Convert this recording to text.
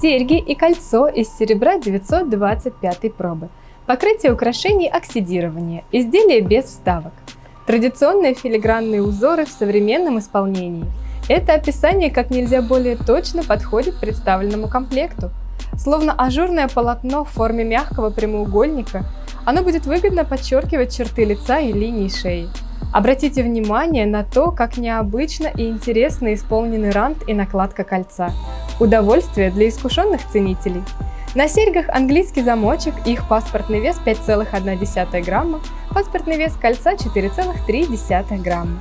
серьги и кольцо из серебра 925 пробы, покрытие украшений оксидирования, изделия без вставок, традиционные филигранные узоры в современном исполнении. Это описание как нельзя более точно подходит представленному комплекту. Словно ажурное полотно в форме мягкого прямоугольника, оно будет выгодно подчеркивать черты лица и линии шеи. Обратите внимание на то, как необычно и интересно исполнены рант и накладка кольца. Удовольствие для искушенных ценителей. На серьгах английский замочек, их паспортный вес 5,1 грамма, паспортный вес кольца 4,3 грамма.